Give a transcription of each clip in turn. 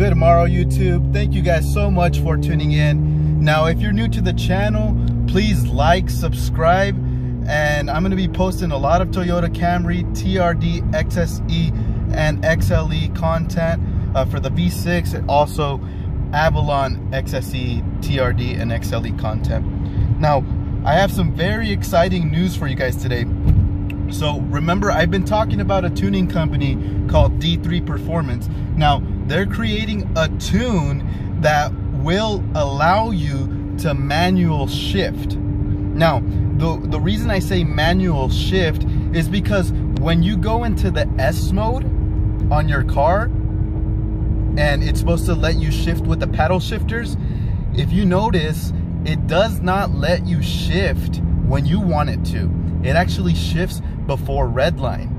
good morrow, YouTube. Thank you guys so much for tuning in. Now, if you're new to the channel, please like, subscribe, and I'm going to be posting a lot of Toyota Camry, TRD, XSE, and XLE content for the V6, and also Avalon, XSE, TRD, and XLE content. Now, I have some very exciting news for you guys today. So remember, I've been talking about a tuning company called D3 Performance. Now, they're creating a tune that will allow you to manual shift. Now, the reason I say manual shift is because when you go into the S mode on your car, and it's supposed to let you shift with the paddle shifters, if you notice, it does not let you shift when you want it to. It actually shifts before redline.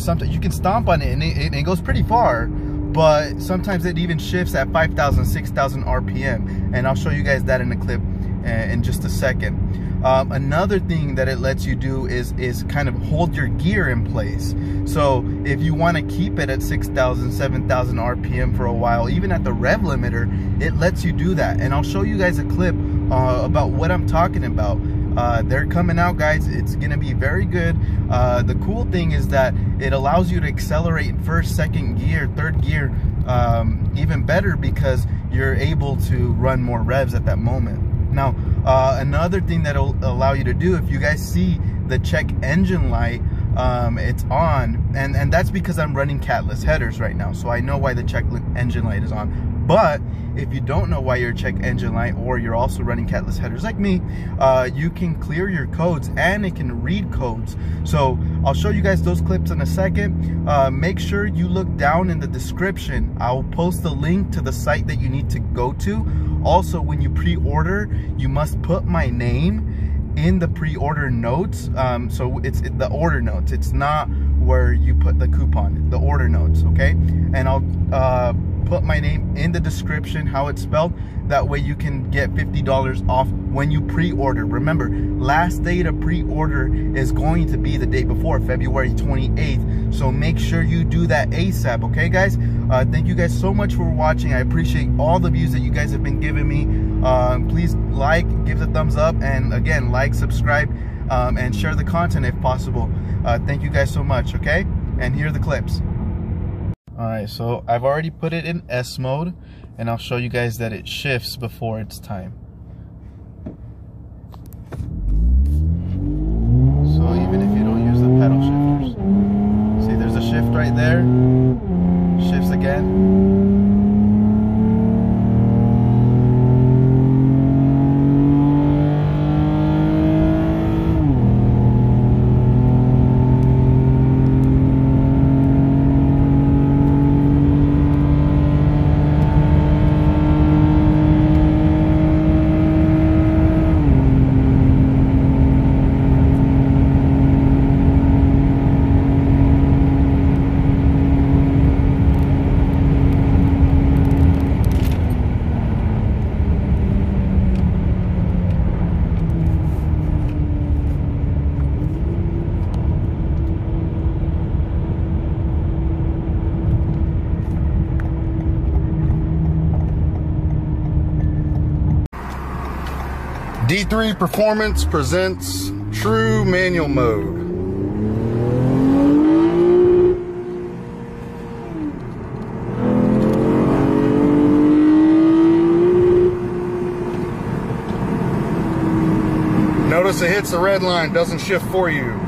Sometimes you can stomp on it and it goes pretty far, but sometimes it even shifts at 5,000, 6,000 RPM. And I'll show you guys that in a clip in just a second. Another thing that it lets you do is kind of hold your gear in place. So if you want to keep it at 6,000, 7,000 RPM for a while, even at the rev limiter, it lets you do that. And I'll show you guys a clip about what I'm talking about. They're coming out, guys. It's gonna be very good. The cool thing is that it allows you to accelerate in first, second gear, third gear, even better, because you're able to run more revs at that moment. Now, another thing that'll allow you to do, if you guys see the check engine light, it's on, and that's because I'm running catless headers right now, so I know why the check engine light is on. But if you don't know why your check engine light, or you're also running catless headers like me, you can clear your codes and it can read codes. So I'll show you guys those clips in a second. Make sure you look down in the description. I'll post the link to the site that you need to go to. Also, when you pre-order, you must put my name in the pre-order notes. So it's the order notes. It's not where you put the coupon, the order notes, okay? And I'll put my name in the description, how it's spelled. That way you can get $50 off when you pre-order. Remember, last day to pre-order is going to be the day before, February 28th. So make sure you do that ASAP, okay guys? Thank you guys so much for watching. I appreciate all the views that you guys have been giving me. Please like, give the thumbs up, and again, like, subscribe, and share the content if possible. Thank you guys so much, okay? And here are the clips. Alright, so I've already put it in S mode, and I'll show you guys that it shifts before it's time. So even if you don't use the pedal shifters, see, there's a shift right there, shifts again. D3 Performance presents True Manual Mode. Notice it hits the red line, doesn't shift for you.